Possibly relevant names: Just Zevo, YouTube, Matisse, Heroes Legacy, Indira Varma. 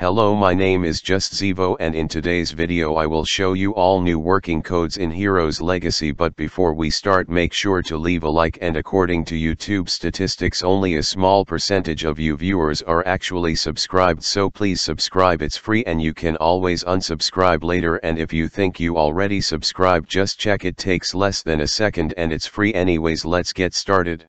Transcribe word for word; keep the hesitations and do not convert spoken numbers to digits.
Hello, my name is Just Zevo, and in today's video I will show you all new working codes in Heroes Legacy. But before we start, make sure to leave a like, and according to YouTube statistics only a small percentage of you viewers are actually subscribed, so please subscribe, it's free and you can always unsubscribe later. And if you think you already subscribed, just check, it takes less than a second and it's free anyways. Let's get started.